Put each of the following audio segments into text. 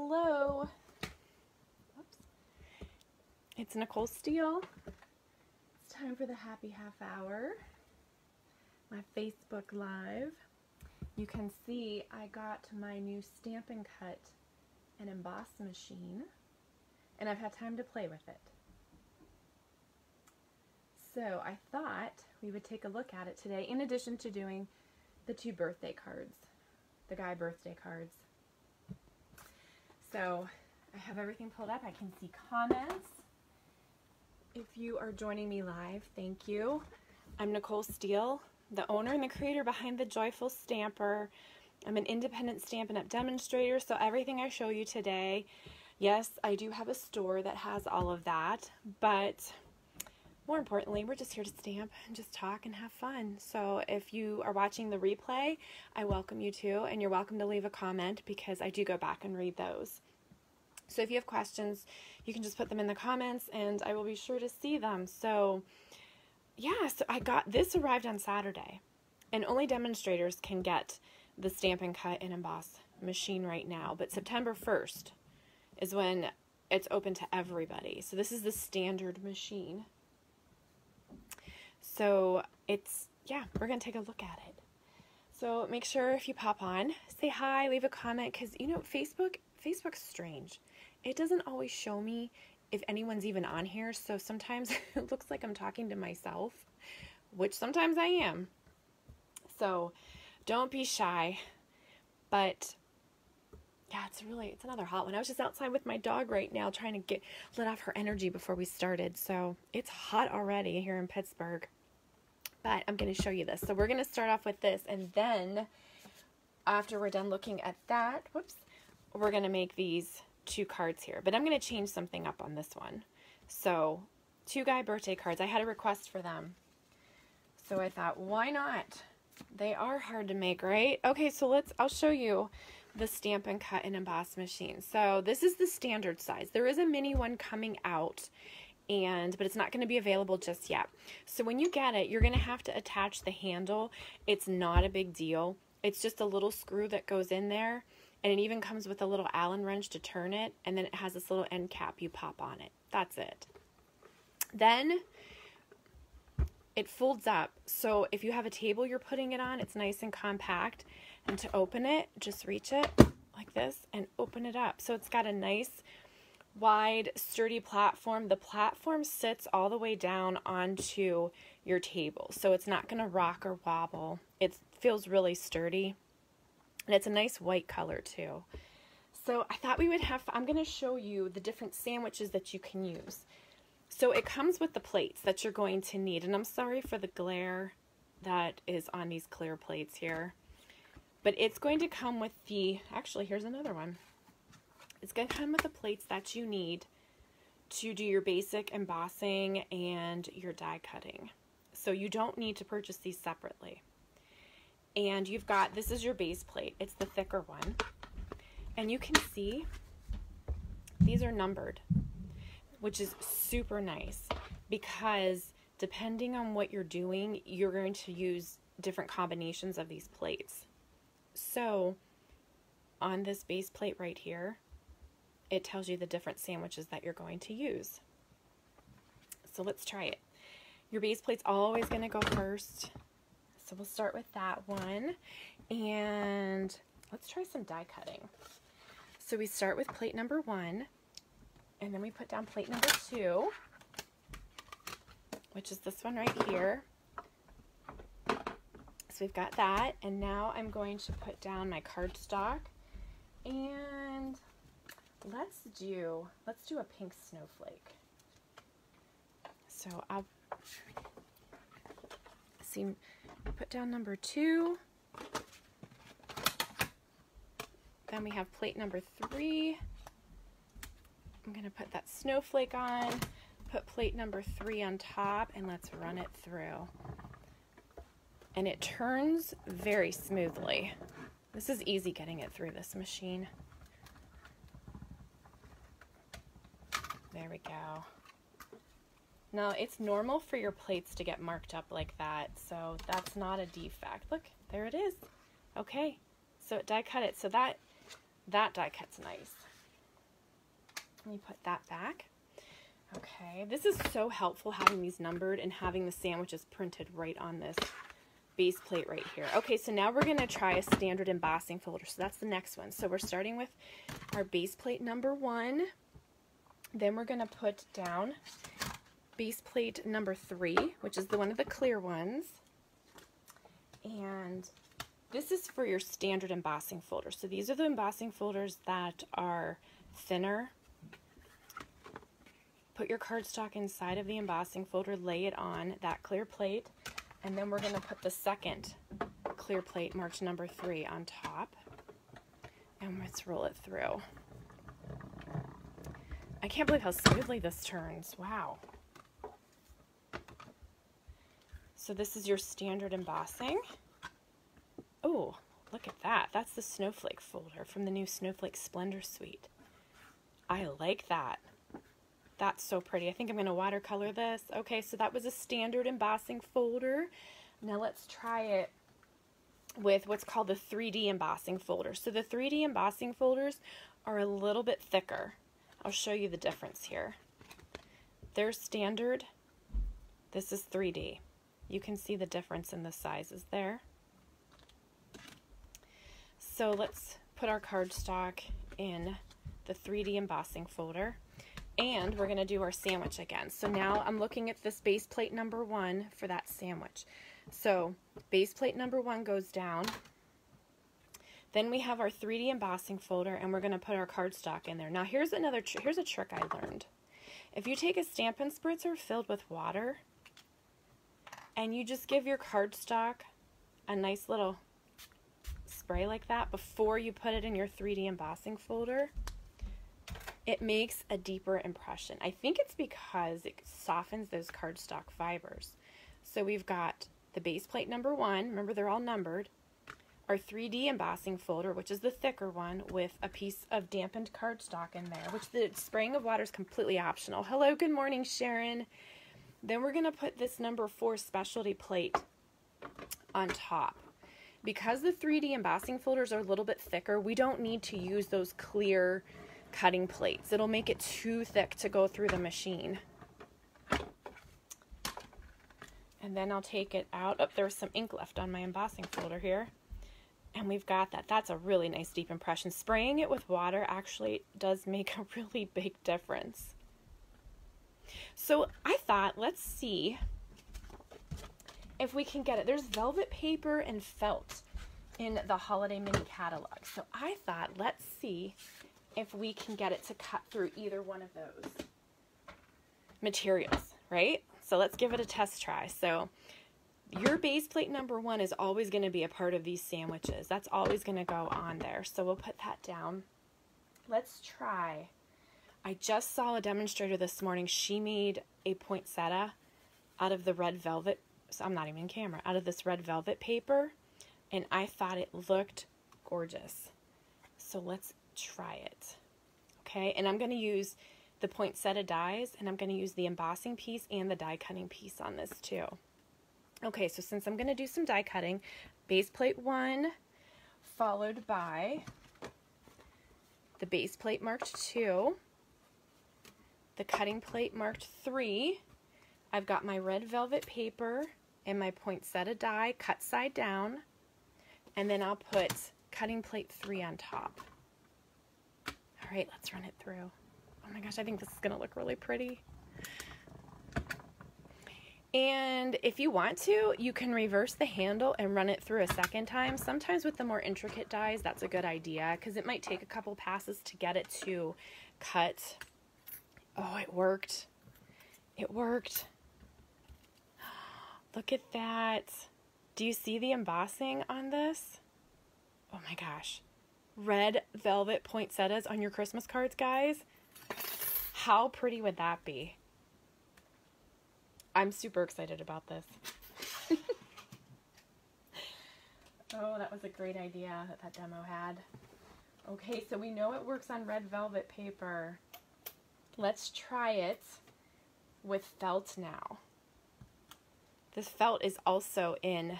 hello. Oops. It's Nicole Steele. It's time for the happy half hour, my Facebook Live. You can see I got my new Stampin' Cut and Emboss machine, and I've had time to play with it. So I thought we would take a look at it today, in addition to doing the two birthday cards, the guy birthday cards. So I have everything pulled up. I can see comments. If you are joining me live, thank you. I'm Nicole Steele, the owner and the creator behind The Joyful Stamper. I'm an independent Stampin' Up! Demonstrator, so everything I show you today, yes, I do have a store that has all of that, but more importantly, we're just here to stamp and just talk and have fun. So if you are watching the replay, I welcome you to, and you're welcome to leave a comment because I do go back and read those. So if you have questions, you can just put them in the comments and I will be sure to see them. So yeah, so I got, this arrived on Saturday, and only demonstrators can get the Stampin' Cut and Emboss machine right now, but September 1st is when it's open to everybody. So this is the standard machine. So it's, yeah, we're going to take a look at it. So make sure if you pop on, say hi, leave a comment, because, you know, Facebook's strange. It doesn't always show me if anyone's even on here, so sometimes it looks like I'm talking to myself, which sometimes I am. So don't be shy, but yeah, it's another hot one. I was just outside with my dog right now trying to let off her energy before we started. So it's hot already here in Pittsburgh, but I'm going to show you this. So we're going to start off with this, and then after we're done looking at that, whoops, we're going to make these two cards here, but I'm going to change something up on this one. So two guy birthday cards. I had a request for them, so I thought, why not? They are hard to make, right? Okay, so I'll show you the Stampin' Cut and Emboss machine. So this is the standard size. There is a mini one coming out, but it's not going to be available just yet. So when you get it, you're going to have to attach the handle. It's not a big deal. It's just a little screw that goes in there, and it even comes with a little Allen wrench to turn it, and then it has this little end cap you pop on it. That's it. Then it folds up, so if you have a table you're putting it on, it's nice and compact. And to open it, just reach it like this and open it up. So it's got a nice, wide, sturdy platform. The platform sits all the way down onto your table, so it's not going to rock or wobble. It feels really sturdy, and it's a nice white color too. So I thought we would have, I'm going to show you the different sandwiches that you can use. So it comes with the plates that you're going to need, and I'm sorry for the glare that is on these clear plates here. But it's going to come with the, actually, here's another one. It's going to come with the plates that you need to do your basic embossing and your die cutting. So you don't need to purchase these separately. And you've got, this is your base plate. It's the thicker one. And you can see these are numbered, which is super nice because depending on what you're doing, you're going to use different combinations of these plates. So on this base plate right here, it tells you the different sandwiches that you're going to use. So let's try it. Your base plate's always going to go first. So we'll start with that one. And let's try some die cutting. So we start with plate number one, and then we put down plate number two, which is this one right here. We've got that, and now I'm going to put down my cardstock, and let's do a pink snowflake. So I'll put down number two. Then we have plate number three. I'm going to put that snowflake on, put plate number three on top, and let's run it through. And it turns very smoothly. This is easy getting it through this machine. There we go. Now it's normal for your plates to get marked up like that, so that's not a defect. Look, there it is. Okay, so it die cut it. So that die cut's nice. Let me put that back. Okay, this is so helpful having these numbered and having the sandwiches printed right on this base plate right here. Okay, so now we're going to try a standard embossing folder. So that's the next one. So we're starting with our base plate number one. Then we're going to put down base plate number three, which is the one of the clear ones. And this is for your standard embossing folder. So these are the embossing folders that are thinner. Put your cardstock inside of the embossing folder, lay it on that clear plate, and then we're going to put the second clear plate marked number three on top, and let's roll it through. I can't believe how smoothly this turns. Wow. So this is your standard embossing. Oh, look at that. That's the Snowflake folder from the new Snowflake Splendor Suite. I like that. That's so pretty. I think I'm going to watercolor this. Okay, so that was a standard embossing folder. Now let's try it with what's called the 3D embossing folder. So the 3D embossing folders are a little bit thicker. I'll show you the difference here. They're standard. This is 3D. You can see the difference in the sizes there. So let's put our cardstock in the 3D embossing folder. And we're going to do our sandwich again. So now I'm looking at this base plate number one for that sandwich. So base plate number one goes down. Then we have our 3D embossing folder, and we're going to put our cardstock in there. Now here's another here's a trick I learned. If you take a Stampin' Spritzer filled with water, and you just give your cardstock a nice little spray like that before you put it in your 3D embossing folder, it makes a deeper impression. I think it's because it softens those cardstock fibers. So we've got the base plate number one. Remember, they're all numbered. Our 3D embossing folder, which is the thicker one, with a piece of dampened cardstock in there, which the spraying of water is completely optional. Hello, good morning, Sharon. Then we're going to put this number four specialty plate on top. Because the 3D embossing folders are a little bit thicker, we don't need to use those clear cutting plates. It'll make it too thick to go through the machine. And then I'll take it out. Oh, there's some ink left on my embossing folder here. And we've got that. That's a really nice deep impression. Spraying it with water actually does make a really big difference. So I thought, let's see if we can get it. There's velvet paper and felt in the holiday mini catalog. So I thought, let's see if we can get it to cut through either one of those materials, right? So let's give it a test try. So your base plate number one is always going to be a part of these sandwiches. That's always going to go on there. So we'll put that down. Let's try. I just saw a demonstrator this morning. She made a poinsettia out of the red velvet. So I'm not even in camera. Out of this red velvet paper. And I thought it looked gorgeous. So let's try it. Okay, and I'm going to use the poinsettia dies, and I'm going to use the embossing piece and the die cutting piece on this too. Okay, so since I'm going to do some die cutting, base plate one followed by the base plate marked two, the cutting plate marked three. I've got my red velvet paper and my poinsettia die cut side down, and then I'll put cutting plate three on top. All right, let's run it through. Oh my gosh, I think this is going to look really pretty. And if you want to, you can reverse the handle and run it through a second time. Sometimes with the more intricate dies, that's a good idea because it might take a couple passes to get it to cut. Oh, it worked. It worked. Look at that. Do you see the embossing on this? Oh my gosh. Red velvet poinsettias on your Christmas cards, guys. How pretty would that be? I'm super excited about this. Oh, that was a great idea that demo had. Okay, so we know it works on red velvet paper. Let's try it with felt now. This felt is also in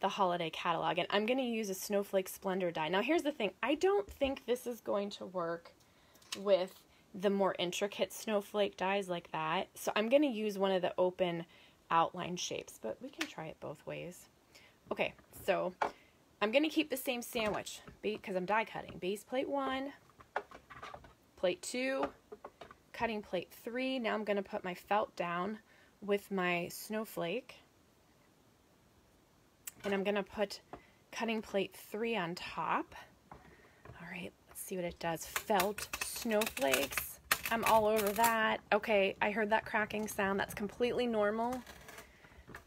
the holiday catalog, and I'm going to use a Snowflake Splendor die. Now here's the thing, I don't think this is going to work with the more intricate snowflake dies like that. So I'm going to use one of the open outline shapes, but we can try it both ways. Okay, so I'm going to keep the same sandwich because I'm die cutting. Base plate 1, plate 2, cutting plate 3. Now I'm going to put my felt down with my snowflake. And I'm going to put cutting plate 3 on top. All right, let's see what it does. Felt snowflakes. I'm all over that. Okay, I heard that cracking sound. That's completely normal.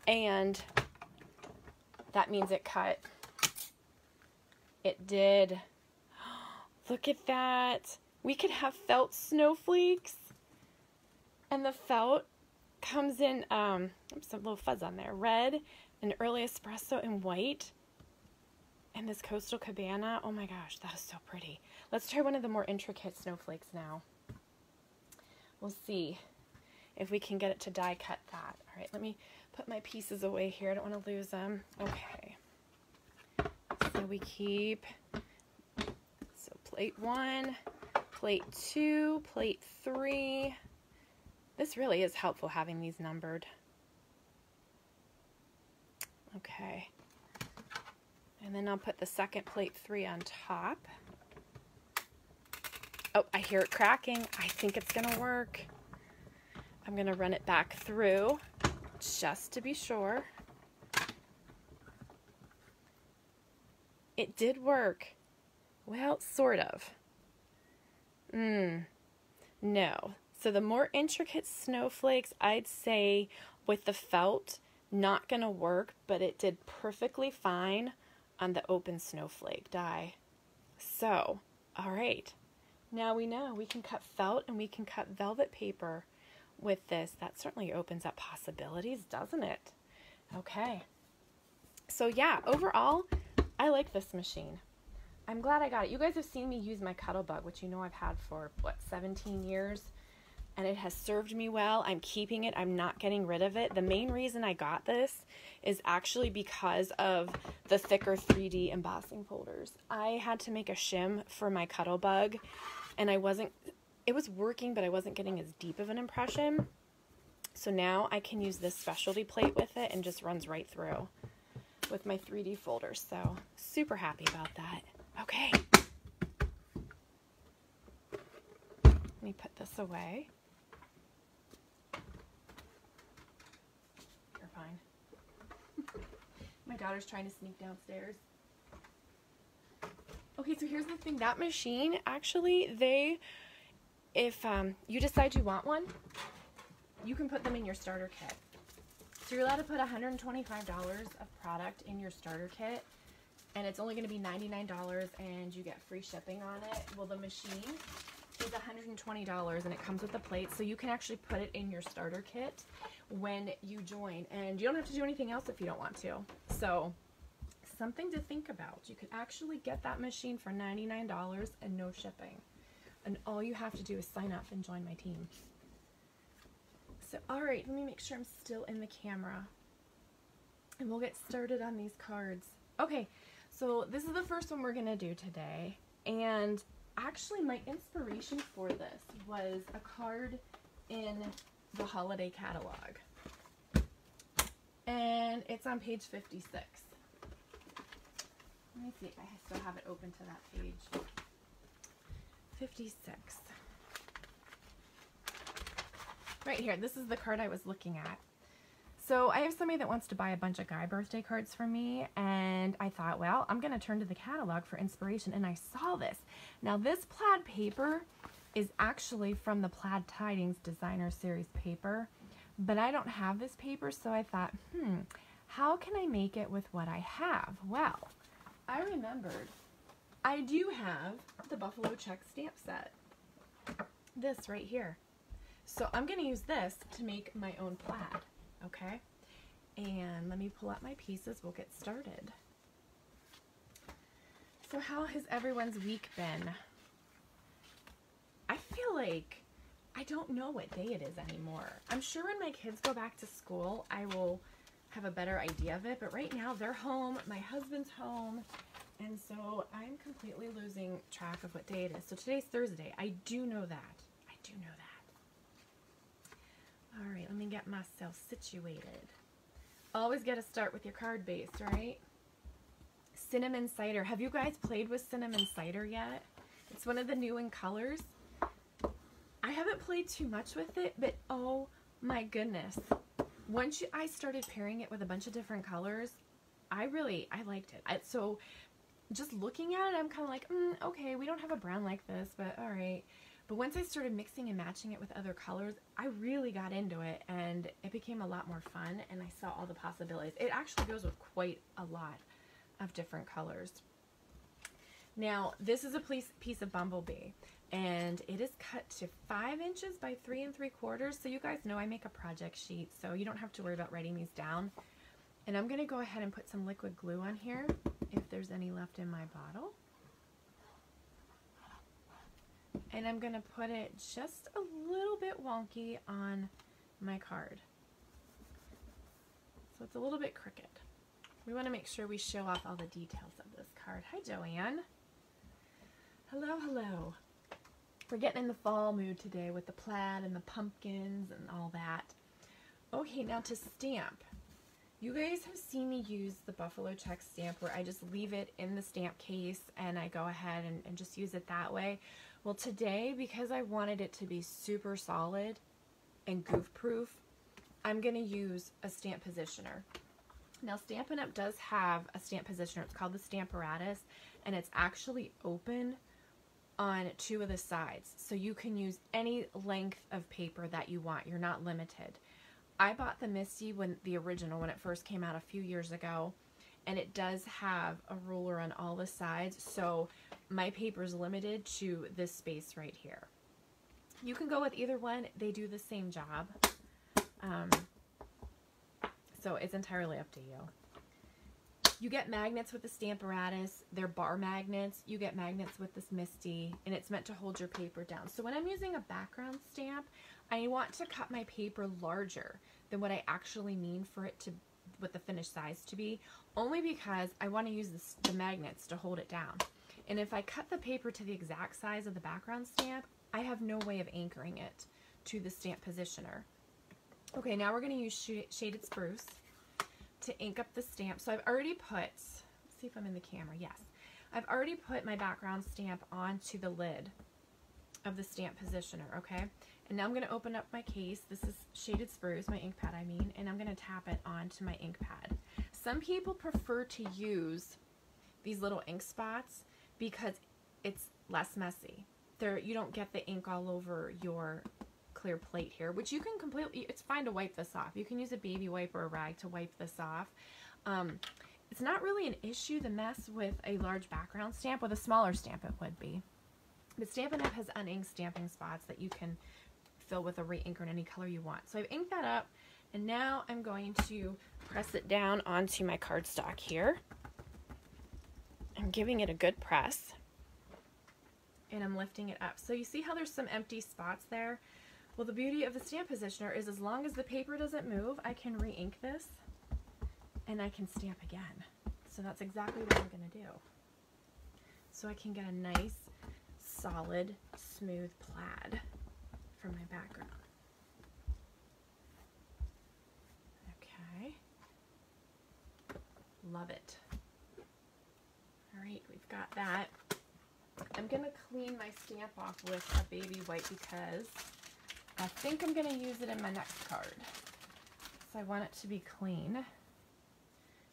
And that means it cut. It did. Look at that. We could have felt snowflakes. And the felt comes in, oops, a little fuzz on there, red, an early espresso in white, and this coastal cabana. Oh my gosh, that is so pretty. Let's try one of the more intricate snowflakes now. We'll see if we can get it to die cut that. All right, let me put my pieces away here. I don't want to lose them. Okay. So we keep, so plate 1, plate 2, plate 3. This really is helpful having these numbered. Okay, and then I'll put the second plate 3 on top. Oh, I hear it cracking. I think it's gonna work. I'm gonna run it back through just to be sure. It did work. Well, sort of. No. So the more intricate snowflakes, I'd say with the felt, not gonna work, but it did perfectly fine on the open snowflake die. So, all right, now we know we can cut felt and we can cut velvet paper with this. That certainly opens up possibilities, doesn't it? Okay, so yeah, overall, I like this machine. I'm glad I got it. You guys have seen me use my Cuttlebug, which you know I've had for, what, 17 years? And it has served me well. I'm keeping it. I'm not getting rid of it. The main reason I got this is actually because of the thicker 3D embossing folders. I had to make a shim for my Cuttlebug, and I wasn't, it was working, but I wasn't getting as deep of an impression. So now I can use this specialty plate with it and just runs right through with my 3D folder. So super happy about that. Okay. Let me put this away. My daughter's trying to sneak downstairs. Okay, so here's the thing. That machine, actually, they, if you decide you want one, you can put them in your starter kit. So you're allowed to put $125 of product in your starter kit, and it's only going to be $99, and you get free shipping on it. Well, the machine is $120, and it comes with a plate, so you can actually put it in your starter kit when you join, and you don't have to do anything else if you don't want to. So something to think about. You could actually get that machine for $99 and no shipping, and all you have to do is sign up and join my team. So all right, let me make sure I'm still in the camera, and we'll get started on these cards. Okay, so this is the first one we're gonna do today, and actually my inspiration for this was a card in the holiday catalog, and it's on page 56. Let me see if I still have it open to that page. 56. Right here, this is the card I was looking at. So I have somebody that wants to buy a bunch of guy birthday cards for me, and I thought, well, I'm gonna turn to the catalog for inspiration, and I saw this. Now this plaid paper is actually from the Plaid Tidings Designer Series paper, but I don't have this paper, so I thought, how can I make it with what I have? Well, I remembered I do have the Buffalo Check stamp set, this right here. So I'm gonna use this to make my own plaid. Okay, and let me pull out my pieces. We'll get started. So how has everyone's week been? I feel like I don't know what day it is anymore. I'm sure when my kids go back to school, I will have a better idea of it, but right now they're home, my husband's home, and so I'm completely losing track of what day it is. So today's Thursday. I do know that. I do know that. All right, let me get myself situated. Always got to start with your card base, right? Cinnamon Cider. Have you guys played with Cinnamon Cider yet? It's one of the new in colors. I haven't played too much with it, but oh my goodness. Once I started pairing it with a bunch of different colors, I liked it. So just looking at it, I'm kind of like, okay, we don't have a brown like this, but all right. But once I started mixing and matching it with other colors, I really got into it, and it became a lot more fun, and I saw all the possibilities. It actually goes with quite a lot of different colors. Now, this is a piece of Bumblebee, and it is cut to 5 inches by 3 3/4. So you guys know I make a project sheet, so you don't have to worry about writing these down. And I'm going to go ahead and put some liquid glue on here, if there's any left in my bottle. And I'm going to put it just a little bit wonky on my card. So it's a little bit crooked. We want to make sure we show off all the details of this card. Hi, Joanne. Hello, hello. We're getting in the fall mood today with the plaid and the pumpkins and all that. Okay, now to stamp. You guys have seen me use the Buffalo Check stamp where I just leave it in the stamp case and I go ahead and just use it that way. Well, today, because I wanted it to be super solid and goof-proof, I'm going to use a stamp positioner. Now, Stampin' Up! Does have a stamp positioner. It's called the Stamparatus, and it's actually open on 2 of the sides, so you can use any length of paper that you want. You're not limited. I bought the Misti, the original, when it first came out a few years ago, and it does have a ruler on all the sides, so my paper is limited to this space right here. You can go with either one. They do the same job, so it's entirely up to you. You get magnets with the Stamparatus. They're bar magnets. You get magnets with this Misti, and it's meant to hold your paper down. So when I'm using a background stamp, I want to cut my paper larger than what I actually mean for it to, what the finished size to be, only because I want to use the magnets to hold it down. And if I cut the paper to the exact size of the background stamp, I have no way of anchoring it to the stamp positioner. Okay, now we're going to use Shaded Spruce to ink up the stamp. So I've already put, let's see if I'm in the camera, yes. I've already put my background stamp onto the lid of the stamp positioner, okay? And now I'm going to open up my case. This is Shaded Spruce, my ink pad, I mean, and I'm going to tap it onto my ink pad. Some people prefer to use these little ink spots because it's less messy. You don't get the ink all over your clear plate here, which you can completely, it's fine to wipe this off. You can use a baby wipe or a rag to wipe this off. It's not really an issue, the mess, with a large background stamp. With a smaller stamp, it would be. But Stampin' Up! Has uninked stamping spots that you can fill with a re-inker in any color you want. So I've inked that up, and now I'm going to press it down onto my cardstock here. I'm giving it a good press, and I'm lifting it up. So you see how there's some empty spots there? Well, the beauty of the stamp positioner is as long as the paper doesn't move, I can re-ink this, and I can stamp again. So that's exactly what I'm going to do. So I can get a nice, solid, smooth plaid from my background. Okay. Love it. All right, we've got that. I'm going to clean my stamp off with a baby wipe because I think I'm going to use it in my next card. So I want it to be clean.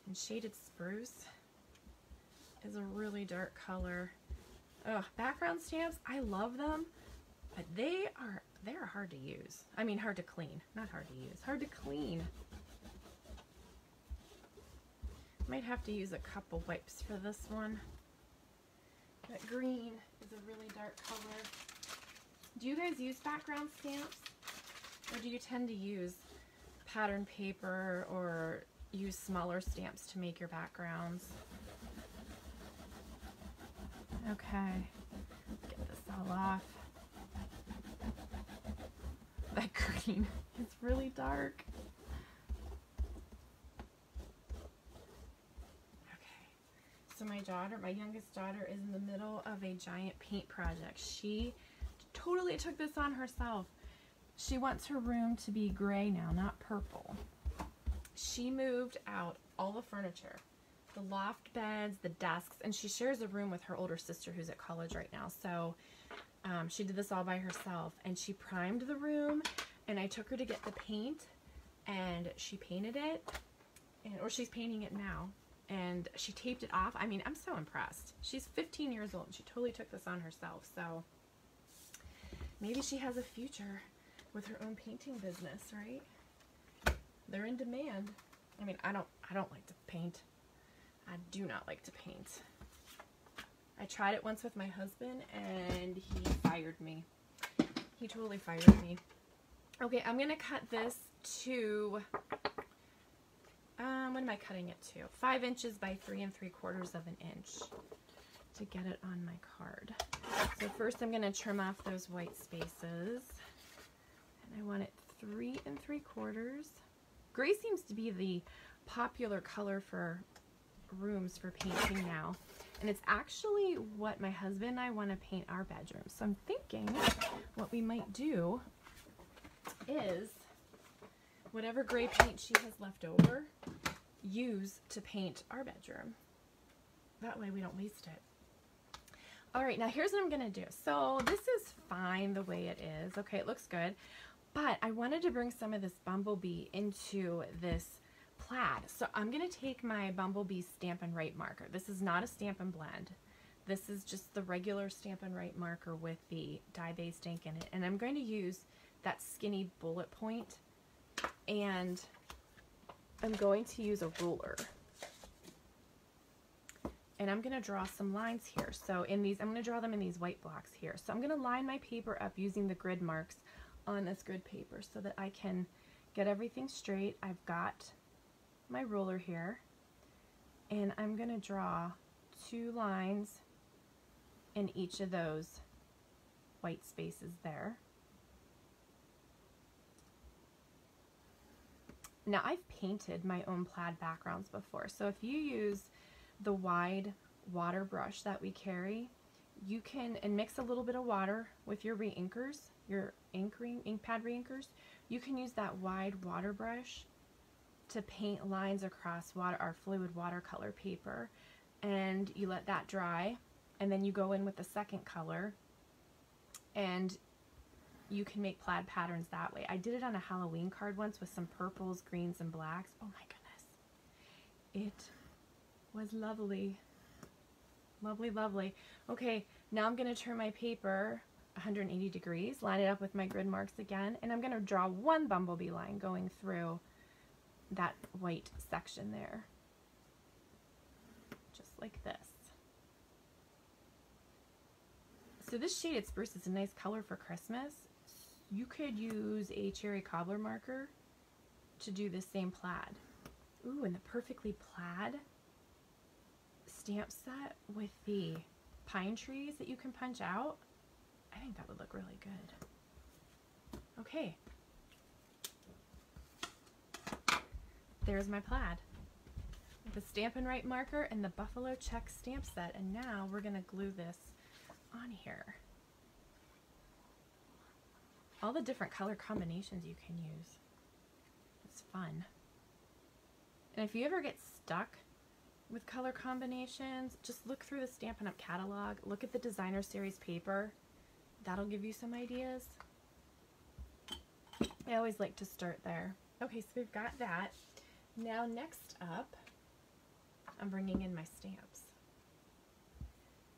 And Shaded Spruce is a really dark color. Ugh, background stamps, I love them, but they're hard to use. I mean, hard to clean, not hard to use, hard to clean. Might have to use a couple wipes for this one. That green is a really dark color. Do you guys use background stamps, or do you tend to use pattern paper or use smaller stamps to make your backgrounds? Okay, get this all off. That green is really dark. Okay, so my youngest daughter is in the middle of a giant paint project. She totally took this on herself. She wants her room to be gray now, not purple. She moved out all the furniture, the loft beds, the desks, and she shares a room with her older sister who's at college right now. So she did this all by herself, and she primed the room, and I took her to get the paint, and she painted it, or she's painting it now, and she taped it off. I mean, I'm so impressed. She's 15 years old, and she totally took this on herself, so maybe she has a future with her own painting business, right? They're in demand. I mean, I don't like to paint. I do not like to paint. I tried it once with my husband, and he fired me. He totally fired me. Okay, I'm gonna cut this to, what am I cutting it to? 5 inches by 3 3/4 of an inch to get it on my card. So first I'm gonna trim off those white spaces. And I want it 3 3/4. Gray seems to be the popular color for rooms for painting now. And it's actually what my husband and I want to paint our bedroom. So I'm thinking what we might do is whatever gray paint she has left over, use to paint our bedroom. That way we don't waste it. All right, now here's what I'm gonna do. So this is fine the way it is. Okay, it looks good. But I wanted to bring some of this bumblebee into this plaid. So I'm going to take my Bumblebee Stampin' Write marker. This is not a Stampin' Blend. This is just the regular Stampin' Write marker with the dye-based ink in it. And I'm going to use that skinny bullet point, and I'm going to use a ruler. And I'm going to draw some lines here. So in these, I'm going to draw them in these white blocks here. So I'm going to line my paper up using the grid marks on this grid paper so that I can get everything straight. I've got my ruler here, and I'm going to draw 2 lines in each of those white spaces there. Now, I've painted my own plaid backgrounds before, so if you use the wide water brush that we carry, you can, and mix a little bit of water with your reinkers, your ink pad reinkers, you can use that wide water brush to paint lines across water or fluid watercolor paper, and you let that dry, and then you go in with the second color and you can make plaid patterns that way. I did it on a Halloween card once with some purples, greens, and blacks. Oh my goodness, it was lovely, lovely, lovely. Okay, now I'm gonna turn my paper 180 degrees, line it up with my grid marks again, and I'm gonna draw 1 bumblebee line going through that white section there, just like this. So this shaded spruce is a nice color for Christmas. You could use a cherry cobbler marker to do the same plaid. Ooh, and the Perfectly Plaid stamp set with the pine trees that you can punch out. I think that would look really good. Okay. There's my plaid, the Stampin' Write marker and the Buffalo Check stamp set, and now we're going to glue this on here. All the different color combinations you can use. It's fun. And if you ever get stuck with color combinations, just look through the Stampin' Up! Catalog, look at the Designer Series paper. That'll give you some ideas. I always like to start there. Okay, so we've got that. Now next up, I'm bringing in my stamps,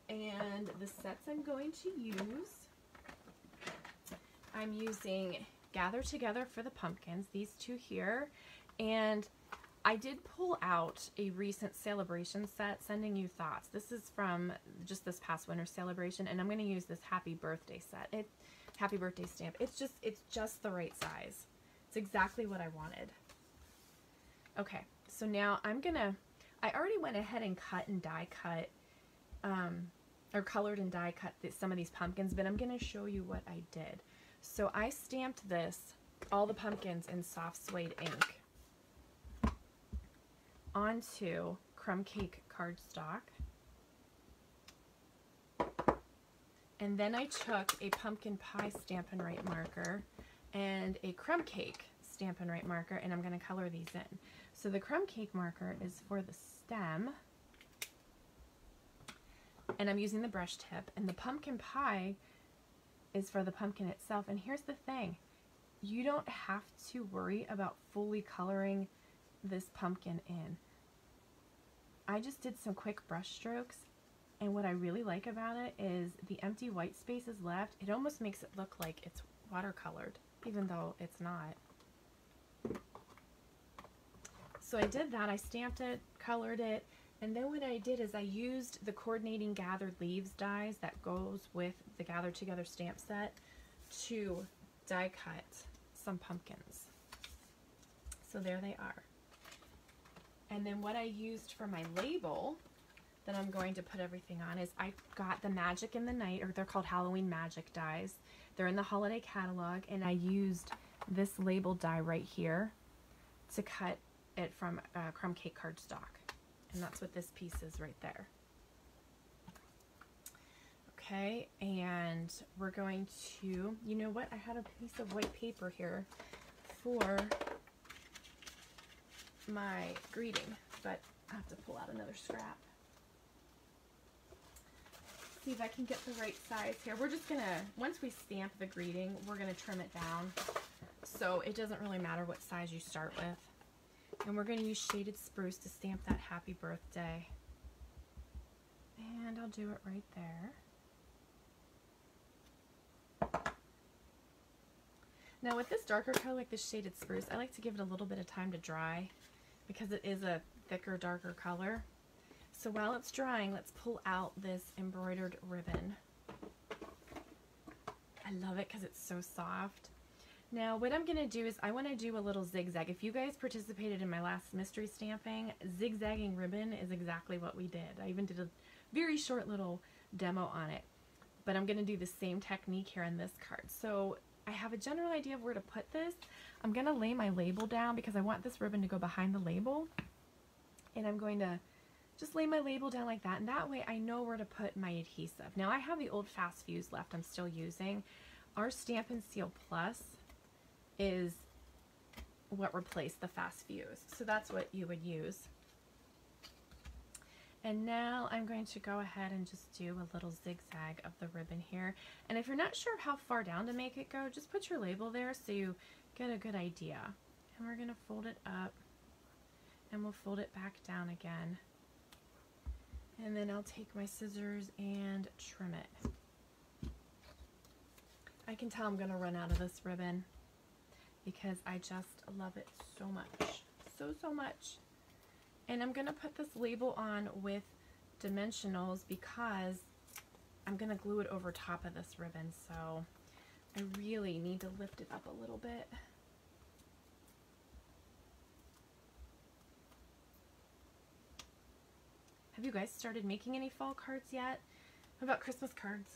and the sets I'm going to use, I'm using Gather Together for the pumpkins, these two here, and I did pull out a recent Celebration set, Sending You Thoughts. This is from just this past winter Celebration, and I'm going to use this Happy Birthday set, Happy Birthday stamp. It's just the right size. It's exactly what I wanted. Okay, so now I already went ahead and cut and die cut, or colored and die cut some of these pumpkins, but I'm gonna show you what I did. So I stamped this, all the pumpkins in soft suede ink, onto crumb cake cardstock. And then I took a pumpkin pie Stampin' Write marker and a crumb cake Stampin' Write marker, and I'm going to color these in. So the crumb cake marker is for the stem, and I'm using the brush tip, and the pumpkin pie is for the pumpkin itself. And here's the thing, you don't have to worry about fully coloring this pumpkin in. I just did some quick brush strokes, and what I really like about it is the empty white space is left. It almost makes it look like it's watercolored, even though it's not. So I did that, I stamped it, colored it, and then what I did is I used the coordinating gathered leaves dies that goes with the Gather Together stamp set to die cut some pumpkins. So there they are. And then what I used for my label that I'm going to put everything on is I got the Magic in the Night, or they're called Halloween Magic dies. They're in the holiday catalog, and I used this label die right here to cut it from crumb cake cardstock. And that's what this piece is right there. Okay, and we're going to, you know what? I had a piece of white paper here for my greeting, but I have to pull out another scrap. See if I can get the right size here. We're just gonna, once we stamp the greeting, we're gonna trim it down. So it doesn't really matter what size you start with. And we're going to use shaded spruce to stamp that happy birthday. And I'll do it right there. Now with this darker color like this shaded spruce, I like to give it a little bit of time to dry because it is a thicker, darker color. So while it's drying, let's pull out this embroidered ribbon. I love it because it's so soft. Now what I'm going to do is I want to do a little zigzag. If you guys participated in my last mystery stamping, zigzagging ribbon is exactly what we did. I even did a very short little demo on it. But I'm going to do the same technique here on this card. So I have a general idea of where to put this. I'm going to lay my label down because I want this ribbon to go behind the label. And I'm going to just lay my label down like that. And that way I know where to put my adhesive. Now I have the old Fast Fuse left I'm still using. Our Stampin' Seal Plus is what replaced the Fast Fuse. So that's what you would use. And now I'm going to go ahead and just do a little zigzag of the ribbon here. And if you're not sure how far down to make it go, just put your label there so you get a good idea. And we're going to fold it up, and we'll fold it back down again. And then I'll take my scissors and trim it. I can tell I'm going to run out of this ribbon, because I just love it so much, so much. And I'm gonna put this label on with dimensionals because I'm gonna glue it over top of this ribbon, so I really need to lift it up a little bit. Have you guys started making any fall cards yet? What about Christmas cards?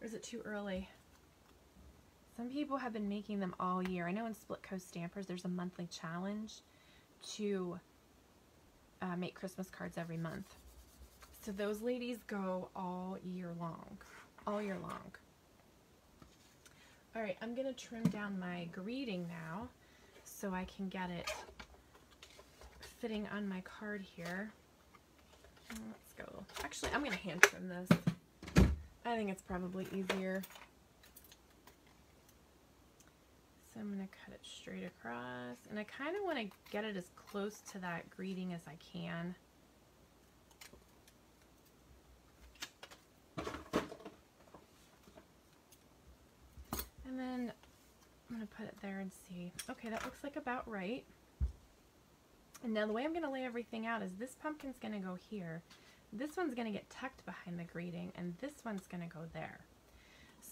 Or is it too early? Some people have been making them all year. I know in Split Coast Stampers, there's a monthly challenge to make Christmas cards every month. So those ladies go all year long, All right, I'm gonna trim down my greeting now so I can get it fitting on my card here. Let's go. Actually, I'm gonna hand trim this. I think it's probably easier. I'm going to cut it straight across, and I kind of want to get it as close to that greeting as I can. And then I'm going to put it there and see. Okay, that looks like about right. And now the way I'm going to lay everything out is this pumpkin's going to go here, this one's going to get tucked behind the greeting, and this one's going to go there.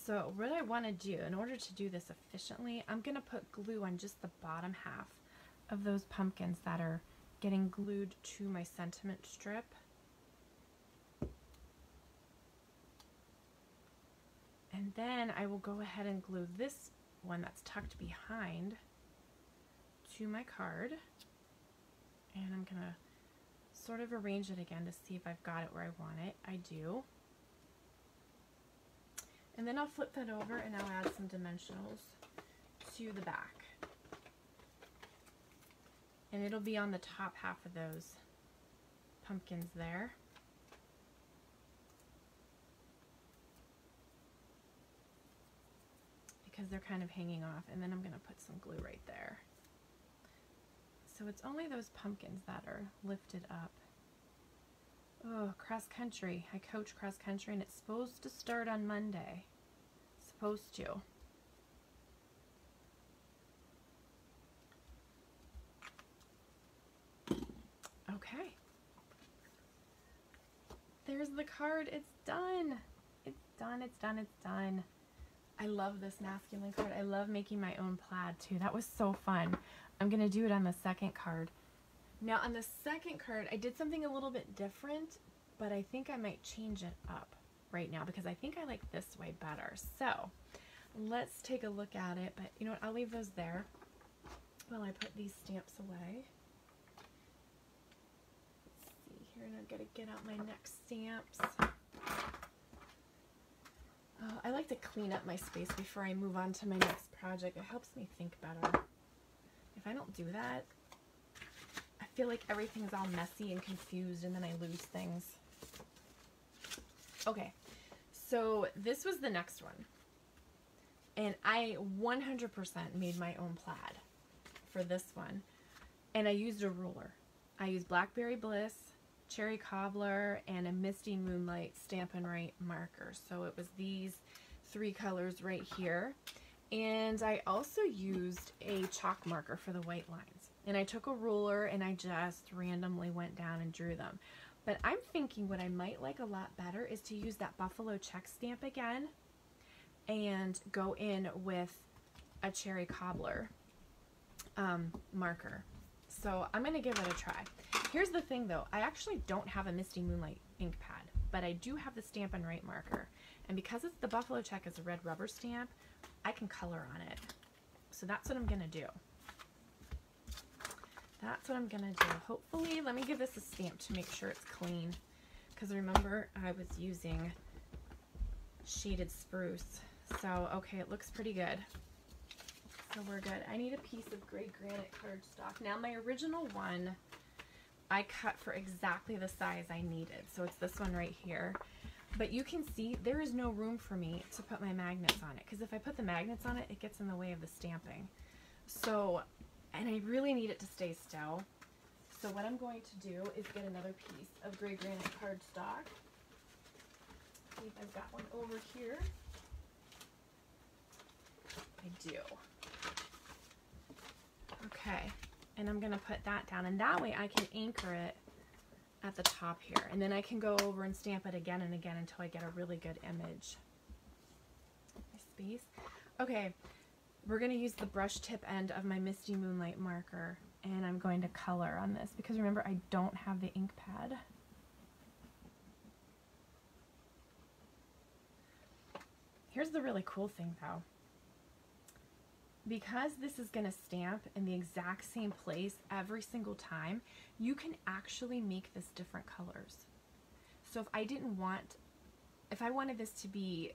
So what I want to do, in order to do this efficiently, I'm going to put glue on just the bottom half of those pumpkins that are getting glued to my sentiment strip. And then I will go ahead and glue this one that's tucked behind to my card. And I'm going to sort of arrange it again to see if I've got it where I want it. I do. And then I'll flip that over and I'll add some dimensionals to the back. And it'll be on the top half of those pumpkins there. Because they're kind of hanging off. And then I'm going to put some glue right there. So it's only those pumpkins that are lifted up. Oh, cross country. I coach cross country and it's supposed to start on Monday. Supposed to. Okay, there's the card. It's done. It's done, it's done, it's done. I love this masculine card. I love making my own plaid too. That was so fun. I'm gonna do it on the second card. Now on the second card, I did something a little bit different, but I think I might change it up right now because I think I like this way better. So let's take a look at it, but you know what, I'll leave those there while I put these stamps away. Here, and I've got to get out my next stamps. I like to clean up my space before I move on to my next project. It helps me think better. If I don't do that, I feel like everything's all messy and confused and then I lose things. Okay, so this was the next one. And I 100% made my own plaid for this one. And I used a ruler. I used Blackberry Bliss, Cherry Cobbler, and a Misti Moonlight Stampin' Write marker. So it was these three colors right here. And I also used a chalk marker for the white lines. And I took a ruler and I just randomly went down and drew them. But I'm thinking what I might like a lot better is to use that Buffalo Check stamp again and go in with a Cherry Cobbler marker. So I'm going to give it a try. Here's the thing though, I actually don't have a Misti Moonlight ink pad, but I do have the Stampin' Write marker. And because it's the Buffalo Check is a red rubber stamp, I can color on it. So that's what I'm going to do. That's what I'm going to do. Hopefully, let me give this a stamp to make sure it's clean. Because remember, I was using shaded spruce. So, okay, it looks pretty good. So we're good. I need a piece of gray granite cardstock. Now my original one, I cut for exactly the size I needed. So it's this one right here. But you can see there is no room for me to put my magnets on it. Because if I put the magnets on it, it gets in the way of the stamping. So, and I really need it to stay still. So what I'm going to do is get another piece of gray granite cardstock. See if I've got one over here. I do. Okay, and I'm going to put that down, and that way I can anchor it at the top here, and then I can go over and stamp it again and again until I get a really good image. My space. Okay, we're going to use the brush tip end of my Misti Moonlight marker, and I'm going to color on this, because remember, I don't have the ink pad. Here's the really cool thing, though. Because this is going to stamp in the exact same place every single time, you can actually make this different colors. So if I didn't want, if I wanted this to be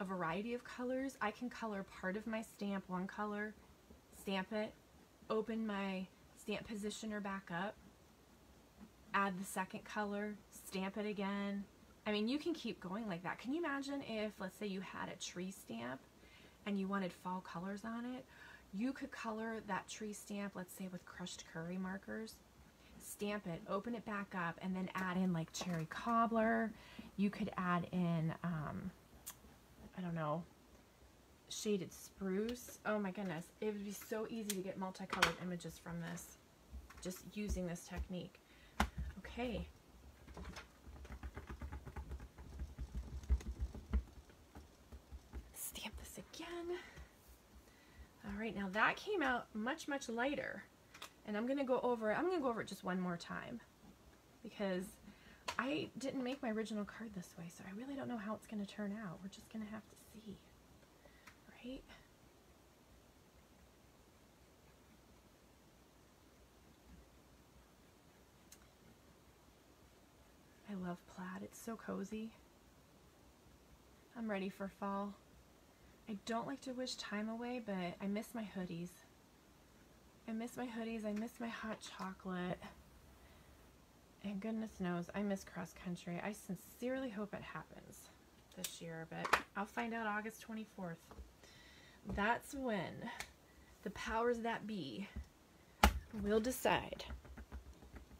a variety of colors, I can color part of my stamp one color, stamp it, open my stamp positioner back up, add the second color, stamp it again. I mean, you can keep going like that. Can you imagine if, let's say you had a tree stamp and you wanted fall colors on it, you could color that tree stamp, let's say with crushed curry markers, stamp it, open it back up, and then add in like Cherry Cobbler. You could add in, I don't know, shaded spruce. Oh my goodness, it would be so easy to get multicolored images from this, just using this technique. Okay. Stamp this again. All right, now that came out much, much lighter, and I'm gonna go over it. I'm gonna go over it just one more time because I didn't make my original card this way, so I really don't know how it's gonna turn out. We're just gonna have to see, right? I love plaid. It's so cozy. I'm ready for fall. I don't like to wish time away, but I miss my hoodies. I miss my hoodies, I miss my hot chocolate, and goodness knows, I miss cross country. I sincerely hope it happens this year, but I'll find out August 24th. That's when the powers that be will decide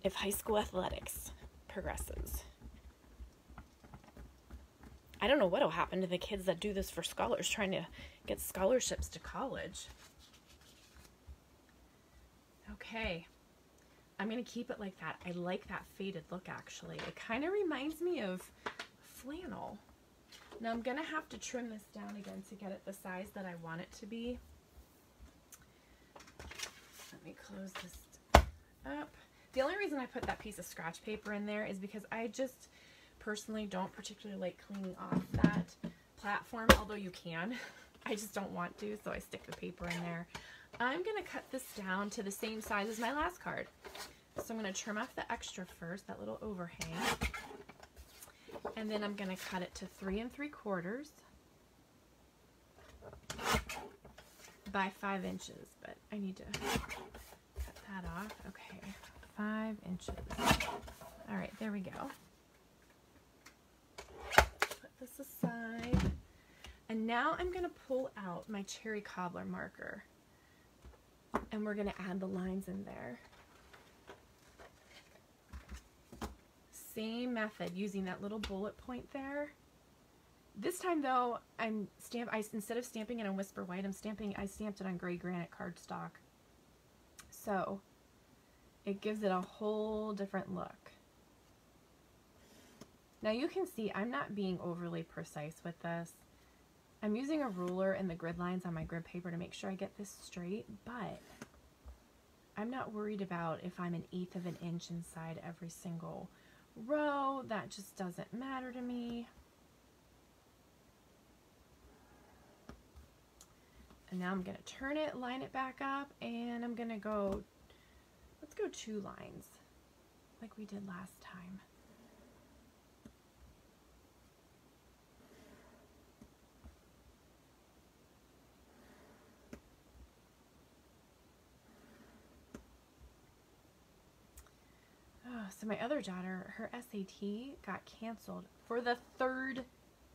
if high school athletics progresses. I don't know what'll happen to the kids that do this for scholars, trying to get scholarships to college. Okay, I'm gonna keep it like that. I like that faded look, actually. It kind of reminds me of flannel. Now I'm gonna have to trim this down again to get it the size that I want it to be. Let me close this up. The only reason I put that piece of scratch paper in there is because I just personally don't particularly like cleaning off that platform, although you can. I just don't want to, so I stick the paper in there. I'm gonna cut this down to the same size as my last card. So I'm gonna trim off the extra first, that little overhang. And then I'm gonna cut it to 3 3/4 by 5 inches, but I need to cut that off. Okay, 5 inches. All right, there we go. Put this aside. And now I'm gonna pull out my cherry cobbler marker. And we're gonna add the lines in there. Same method, using that little bullet point there. This time though, instead of stamping it on Whisper White, I stamped it on gray granite cardstock. So it gives it a whole different look. Now you can see I'm not being overly precise with this. I'm using a ruler and the grid lines on my grid paper to make sure I get this straight, but I'm not worried about if I'm 1/8 of an inch inside every single row. That just doesn't matter to me. And now I'm gonna turn it, line it back up, and I'm gonna go, let's go 2 lines like we did last time. So my other daughter, her SAT got canceled for the 3rd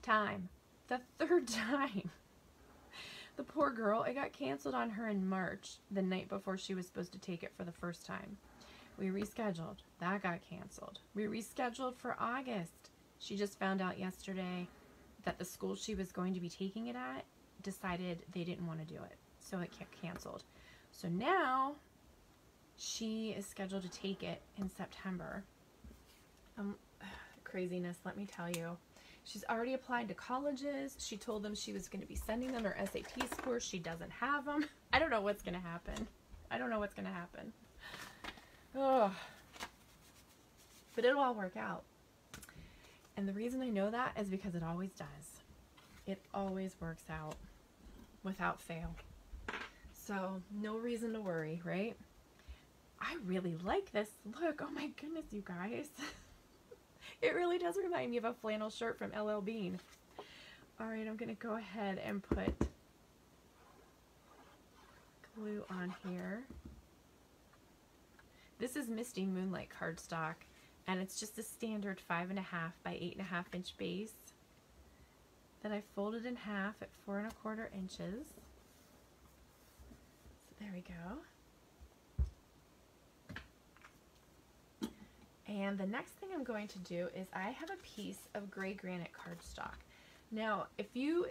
time. The 3rd time. The poor girl, it got canceled on her in March, the night before she was supposed to take it for the 1st time. We rescheduled. That got canceled. We rescheduled for August. She just found out yesterday that the school she was going to be taking it at decided they didn't want to do it, so it got canceled. So now she is scheduled to take it in September. Craziness, let me tell you. She's already applied to colleges. She told them she was going to be sending them her SAT scores. She doesn't have them. I don't know what's going to happen. I don't know what's going to happen. Oh, but it'll all work out. And the reason I know that is because it always does. It always works out without fail. So no reason to worry, right? I really like this look. Oh my goodness, you guys. It really does remind me of a flannel shirt from LL Bean. All right, I'm gonna go ahead and put glue on here. This is Misti Moonlight cardstock, and it's just a standard 5.5 by 8.5 inch base that I folded in half at 4.25 inches. So there we go. And the next thing I'm going to do is I have a piece of gray granite cardstock. Now, if you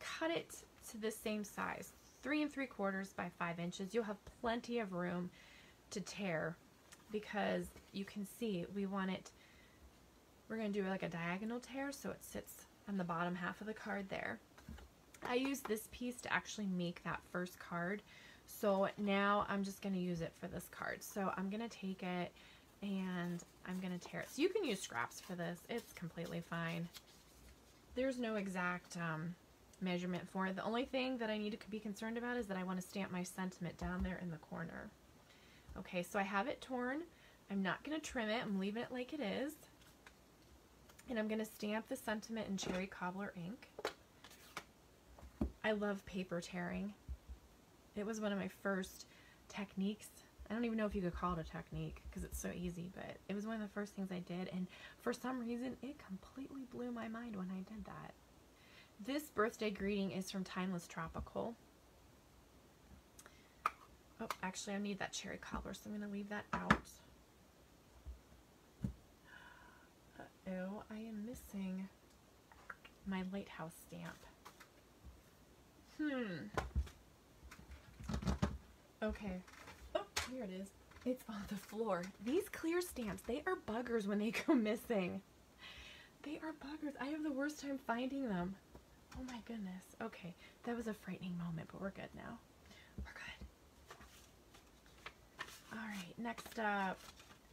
cut it to the same size, 3 3/4 by 5 inches, you'll have plenty of room to tear, because you can see we want it, we're gonna do like a diagonal tear so it sits on the bottom half of the card there. I used this piece to actually make that 1st card. So now I'm just gonna use it for this card. So I'm gonna take it and I'm gonna tear it. So you can use scraps for this, it's completely fine. There's no exact measurement for it. The only thing that I need to be concerned about is that I want to stamp my sentiment down there in the corner. Okay, so I have it torn. I'm not gonna trim it, I'm leaving it like it is. And I'm going to stamp the sentiment in Cherry Cobbler ink. I love paper tearing. It was one of my first techniques. I don't even know if you could call it a technique because it's so easy, but it was one of the first things I did, and for some reason it completely blew my mind when I did that. This birthday greeting is from Timeless Tropical. Oh, actually I need that cherry cobbler, so I'm going to leave that out. Uh-oh, I am missing my lighthouse stamp. Okay. Oh, here it is. It's on the floor. These clear stamps, they are buggers when they go missing. They are buggers. I have the worst time finding them. Oh my goodness. Okay, that was a frightening moment, but we're good now. We're good. Alright, next up,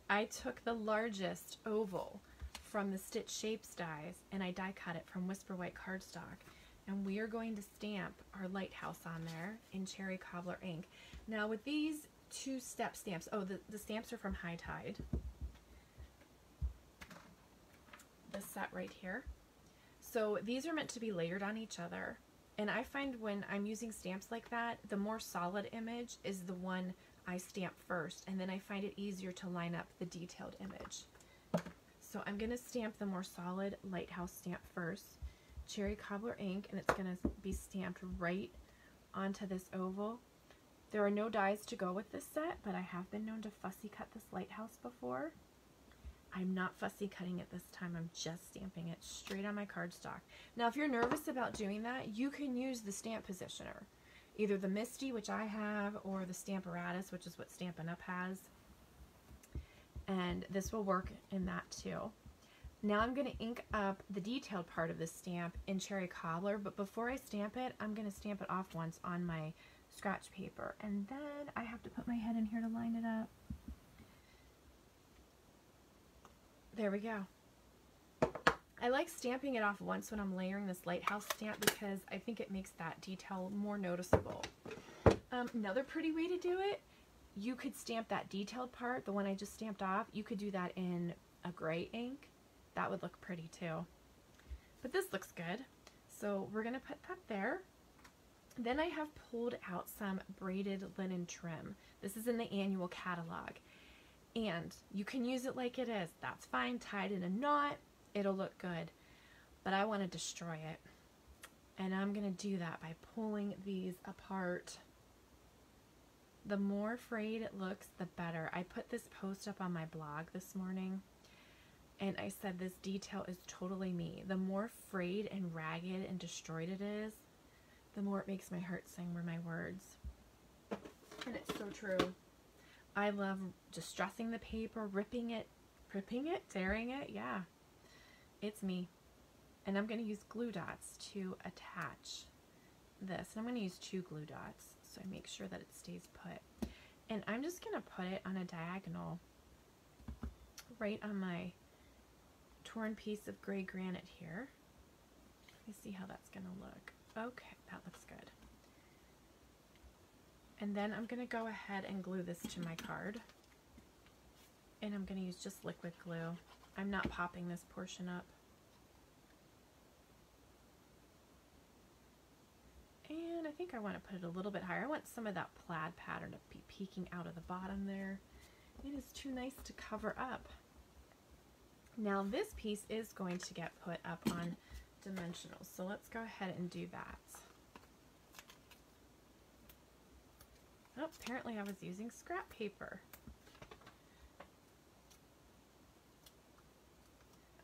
I took the largest oval from the Stitch Shapes dies, and I die cut it from Whisper White cardstock. And we are going to stamp our lighthouse on there in Cherry Cobbler ink. Now with these two-step stamps, oh, the stamps are from High Tide. This set right here. So these are meant to be layered on each other. And I find when I'm using stamps like that, the more solid image is the one I stamp first. And then I find it easier to line up the detailed image. So I'm going to stamp the more solid lighthouse stamp first. Cherry Cobbler ink, and it's going to be stamped right onto this oval. There are no dies to go with this set, but I have been known to fussy cut this lighthouse before. I'm not fussy cutting it this time. I'm just stamping it straight on my cardstock. Now, if you're nervous about doing that, you can use the stamp positioner, either the Misti, which I have, or the Stamparatus, which is what Stampin' Up! Has, and this will work in that too. Now I'm going to ink up the detailed part of this stamp in Cherry Cobbler, but before I stamp it, I'm going to stamp it off once on my scratch paper, and then I have to put my head in here to line it up. There we go. I like stamping it off once when I'm layering this lighthouse stamp because I think it makes that detail more noticeable. Another pretty way to do it, you could stamp that detailed part, the one I just stamped off, you could do that in a gray ink. That would look pretty too. But this looks good. So we're going to put that there. Then I have pulled out some braided linen trim. This is in the annual catalog. And you can use it like it is. That's fine. Tied in a knot. It'll look good. But I want to destroy it. And I'm going to do that by pulling these apart. The more frayed it looks, the better. I put this post up on my blog this morning. And I said, this detail is totally me. The more frayed and ragged and destroyed it is, the more it makes my heart sing were my words. And it's so true. I love distressing the paper, ripping it, tearing it. Yeah, it's me. And I'm going to use glue dots to attach this. And I'm going to use 2 glue dots so I make sure that it stays put. And I'm just going to put it on a diagonal right on my torn piece of gray granite here. Let me see how that's going to look. Okay, that looks good. And then I'm going to go ahead and glue this to my card. And I'm going to use just liquid glue. I'm not popping this portion up. And I think I want to put it a little bit higher. I want some of that plaid pattern to be peeking out of the bottom there. It is too nice to cover up. Now this piece is going to get put up on dimensionals, so let's go ahead and do that. Oh, apparently I was using scrap paper.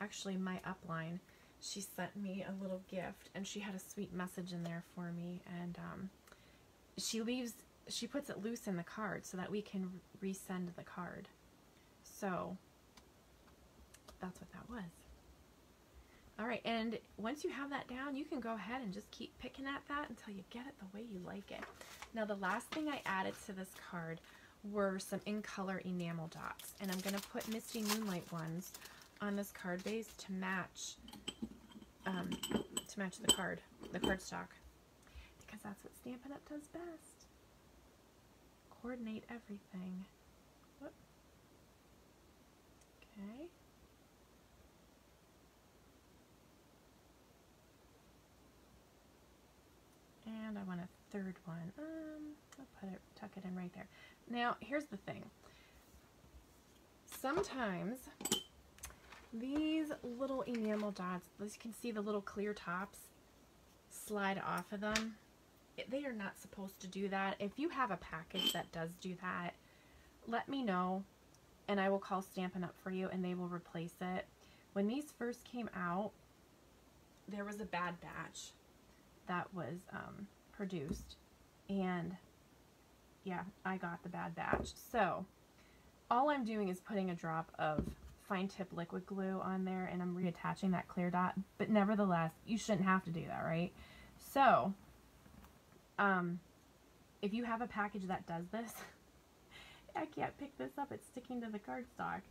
Actually, my upline, she sent me a little gift, and she had a sweet message in there for me, and she puts it loose in the card so that we can resend the card. So that's what that was. All right, and once you have that down, you can go ahead and just keep picking at that until you get it the way you like it. Now, the last thing I added to this card were some in-color enamel dots, and I'm going to put Misty Moonlight ones on this card base to match the cardstock, because that's what Stampin' Up! Does best. Coordinate everything. Whoop. Okay. third one? I'll tuck it in right there. Now, here's the thing. Sometimes these little enamel dots, as you can see the little clear tops slide off of them. They are not supposed to do that. If you have a package that does do that, let me know and I will call Stampin' Up! For you and they will replace it. When these first came out, there was a bad batch that was produced, and yeah, I got the bad batch. So all I'm doing is putting a drop of fine tip liquid glue on there and I'm reattaching that clear dot, but nevertheless, you shouldn't have to do that, right? So if you have a package that does this, I can't pick this up, it's sticking to the cardstock.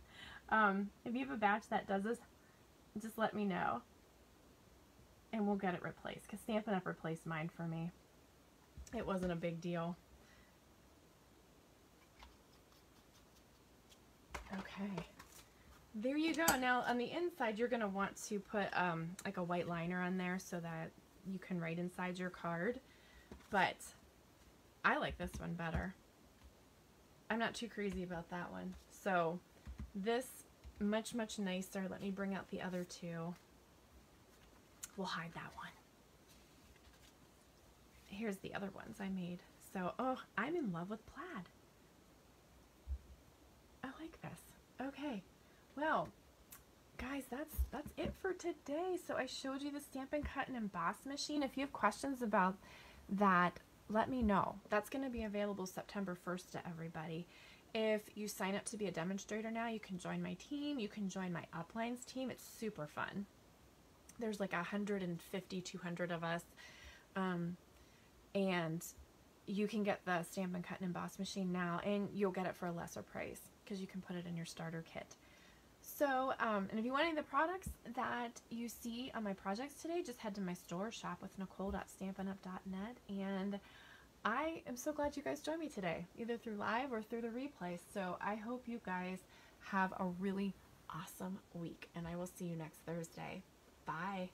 If you have a batch that does this, just let me know and we'll get it replaced, because Stampin' Up! Replaced mine for me. It wasn't a big deal. Okay, there you go. Now on the inside you're going to want to put like a white liner on there so that you can write inside your card. But I like this one better. I'm not too crazy about that one. So this much nicer. Let me bring out the other two. We'll hide that one. Here's the other ones I made. So, oh, I'm in love with plaid. I like this. Okay. Well, guys, that's it for today. So I showed you the Stampin' Cut and Emboss machine. If you have questions about that, let me know. That's going to be available September 1st to everybody. If you sign up to be a demonstrator now, you can join my team. You can join my uplines team. It's super fun. There's like 150, 200 of us. And you can get the Stampin' Cut and Emboss machine now, and you'll get it for a lesser price because you can put it in your starter kit. So, and if you want any of the products that you see on my projects today, just head to my store, shopwithnicole.stampinup.net, and I am so glad you guys joined me today, either through live or through the replay. So I hope you guys have a really awesome week, and I will see you next Thursday. Bye.